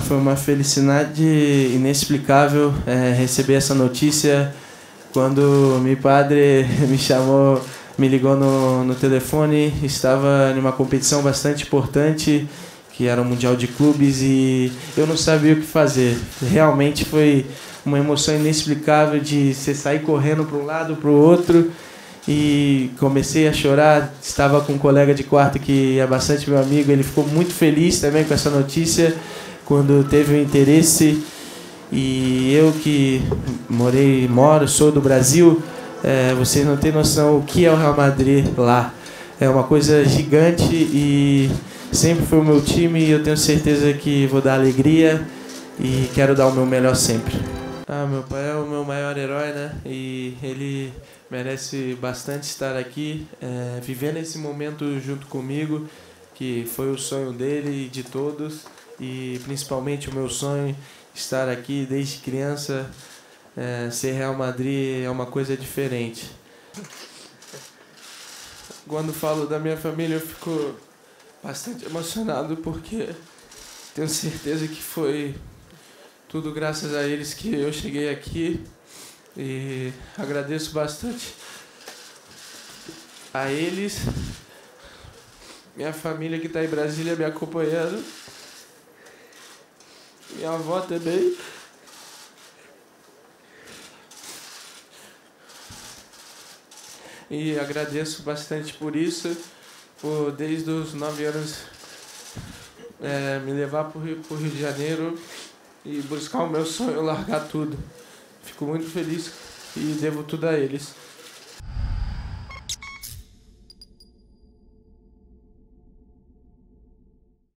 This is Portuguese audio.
Foi uma felicidade inexplicável receber essa notícia. Quando meu padre me chamou, me ligou no telefone, estava numa competição bastante importante, que era o Mundial de Clubes, e eu não sabia o que fazer. Realmente foi uma emoção inexplicável de você sair correndo para um lado, para o outro, e comecei a chorar. Estava com um colega de quarto que é bastante meu amigo, ele ficou muito feliz também com essa notícia, quando teve o interesse. E eu que sou do Brasil, vocês não têm noção o que é o Real Madrid lá. É uma coisa gigante e sempre foi o meu time, e eu tenho certeza que vou dar alegria e quero dar o meu melhor sempre. Ah, meu pai é o meu maior herói, né? E ele merece bastante estar aqui, vivendo esse momento junto comigo, que foi o sonho dele e de todos, e principalmente o meu sonho, estar aqui desde criança. Ser Real Madrid é uma coisa diferente. Quando falo da minha família, eu fico bastante emocionado, porque tenho certeza que foi tudo graças a eles que eu cheguei aqui, e agradeço bastante a eles. Minha família que está em Brasília me acompanhando, minha avó também. E agradeço bastante por isso, por desde os 9 anos me levar para o Rio de Janeiro e buscar o meu sonho, largar tudo. Fico muito feliz e devo tudo a eles.